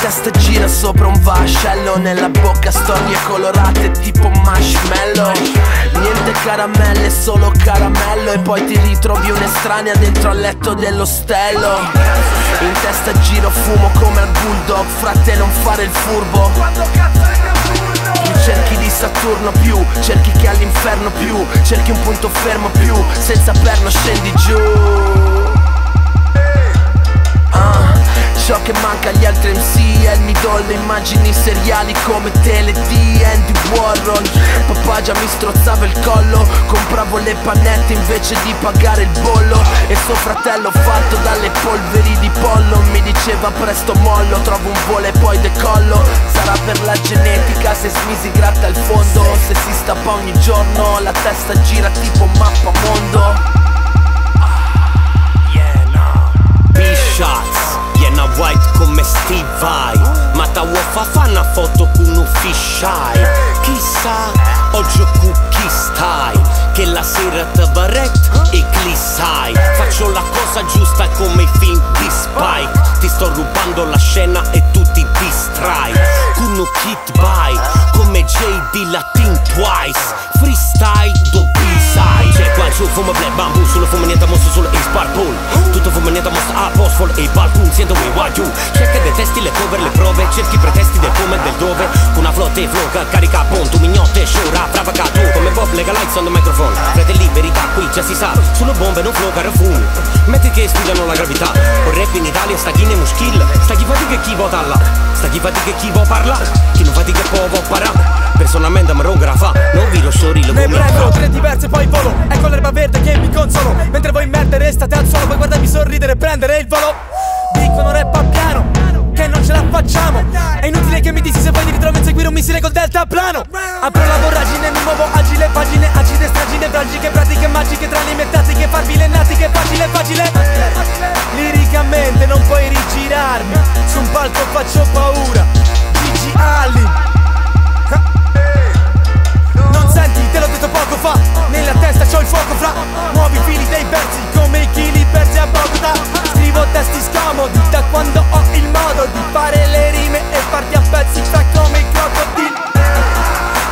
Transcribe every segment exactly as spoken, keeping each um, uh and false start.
testa gira sopra un vascello, nella bocca storie colorate tipo marshmallow. Niente caramelle, solo caramello, e poi ti ritrovi un'estranea dentro al letto dell'ostello. In testa giro fumo come al bulldog, frate non fare il furbo. Più cerchi di Saturno più, cerchi che all'inferno più, cerchi un punto fermo più, senza perno scendi giù. Ciò che manca agli altri M C è il midollo, immagini seriali come tele di Andy Warhol. Papà già mi strozzava il collo, compravo le pannette invece di pagare il bollo. E suo fratello fatto dalle polveri di pollo mi diceva presto mollo, trovo un volo e poi decollo. Sarà per la genetica se smisi gratta al fondo, se si stappa ogni giorno la testa gira tipo mappa mondo. Fanno foto con un fisheye. Chissà, oggi con chi stai, che la sera te barretto e glissai. Faccio la cosa giusta come i film di Spike, ti sto rubando la scena e tu ti distrai. Con un kit by, come J D Latin Twice, freestyle do B-side. C'è qua giù fumo black bamboo, solo fumo niente mosso, solo ace bar pool. Tutto fumo niente mosso a post, full e balcoon, siento way why you. Cerca dei testi, le cover, le prove, cerchi pretesti del come e del dove. Con una flotta e floca, carica ponto, mignotte, sciora, brava cato. Come pop, lega lights on the microphone. Frate liberità, qui già si sa, solo bombe non flow, carafumi. Metti che sfidano la gravità, o rap in Italia sta chi ne muschilla. Sta chi fatica e chi vo talla, sta chi fatica e chi vo parla, chi non fatica e può vo parà. Personalmente mi rografa, non vi lo sciorilo come. Ne prendo tre diverse poi volo, ecco l'erba verde che mi consolo. Mentre voi in merda restate al suolo, poi guardarmi sorridere e prendere il volo. Dicono rappa piano, che non ce la facciamo. È inutile che mi dissi se poi mi ritrovo a inseguire un missile col deltaplano. Apro la voragine, mi muovo agile, pagine, acide, stragine, tragiche, pratiche, magiche, tranime, tattiche, farfile, natiche, facile, facile. Liricamente non puoi rigirarmi, su un palco faccio paura, Gigi Alli. Nella testa c'ho il fuoco fra, muovi i fili dei versi come i chili persi a Bogotà. Scrivo testi scomodi da quando ho il modo di fare le rime e farti a pezzi fra come i crocodili.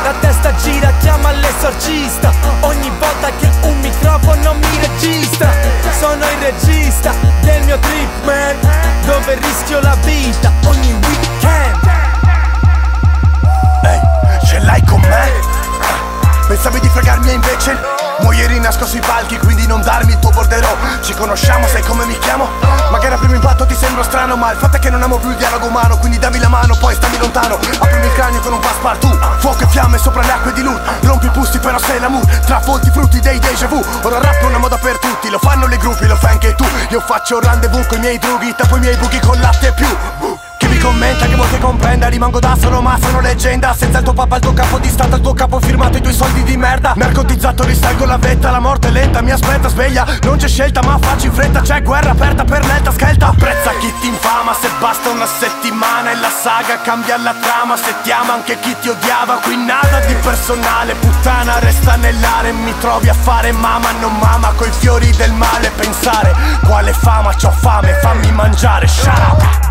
La testa gira, chiama l'esorcista ogni volta che un microfono mi registra. Sono il regista del mio trip man, dove rischio la vita ogni weekend. Ehi, hey, ce l'hai con me? Pensavi di fregarmi e invece muoieri nasco sui palchi, quindi non darmi il tuo borderò. Ci conosciamo, sai come mi chiamo? Magari a primo impatto ti sembro strano, ma il fatto è che non amo più il dialogo umano, quindi dammi la mano, poi stammi lontano. Aprimi il cranio con un passepartout, fuoco e fiamme sopra le acque di Lourdes. Rompi i pusti però sei l'amour, tra folti frutti dei déjà vu. Ora rap è una moda per tutti, lo fanno le gruppi, lo fai anche tu. Io faccio rendezvous coi miei drughi, tappo i miei buchi con latte e più. Commenta che vuoi che comprenda, rimango da solo ma sono leggenda. Senza il tuo papà, il tuo capo di stato, il tuo capo firmato, i tuoi soldi di merda. Narcotizzato risalgo la vetta, la morte è lenta, mi aspetta, sveglia. Non c'è scelta ma faccio in fretta, c'è guerra aperta per netta scelta. Apprezza chi ti infama, se basta una settimana e la saga cambia la trama. Se ti ama anche chi ti odiava, qui nada di personale. Puttana resta nell'area, mi trovi a fare mamma non mama, coi fiori del male pensare. Quale fama, c'ho fame, fammi mangiare, sciarapa.